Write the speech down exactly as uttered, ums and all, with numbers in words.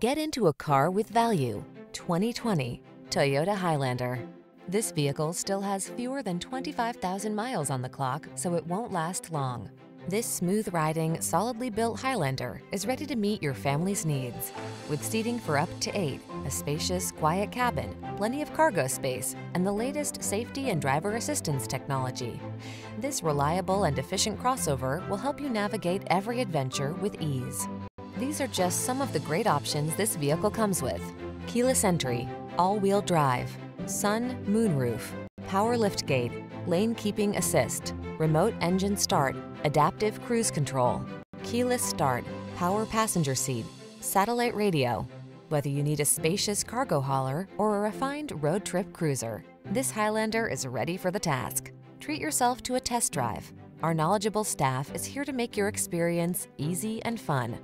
Get into a car with value. twenty twenty Toyota Highlander. This vehicle still has fewer than twenty-five thousand miles on the clock, so it won't last long. This smooth-riding, solidly built Highlander is ready to meet your family's needs. With seating for up to eight, a spacious, quiet cabin, plenty of cargo space, and the latest safety and driver assistance technology, this reliable and efficient crossover will help you navigate every adventure with ease. These are just some of the great options this vehicle comes with: keyless entry, all-wheel drive, sun moonroof, power liftgate, lane keeping assist, remote engine start, adaptive cruise control, keyless start, power passenger seat, satellite radio. Whether you need a spacious cargo hauler or a refined road trip cruiser, this Highlander is ready for the task. Treat yourself to a test drive. Our knowledgeable staff is here to make your experience easy and fun.